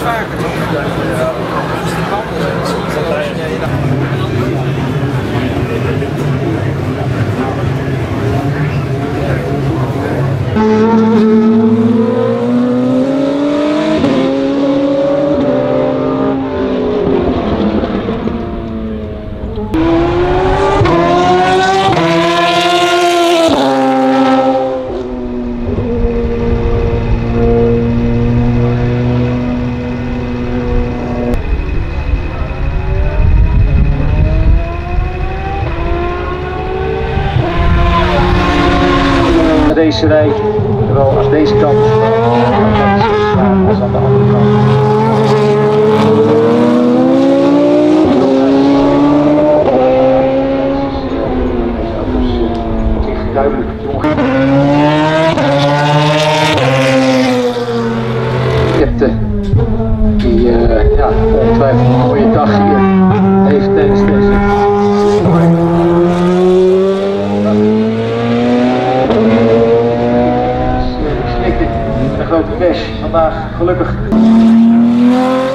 iets vaker doen. Dus die banden zijn soms als je deze rij, terwijl als deze kant als aan de andere kant. Captain die ongetwijfeld een mooie dag hier heeft tijdens deze. Vandaag gelukkig.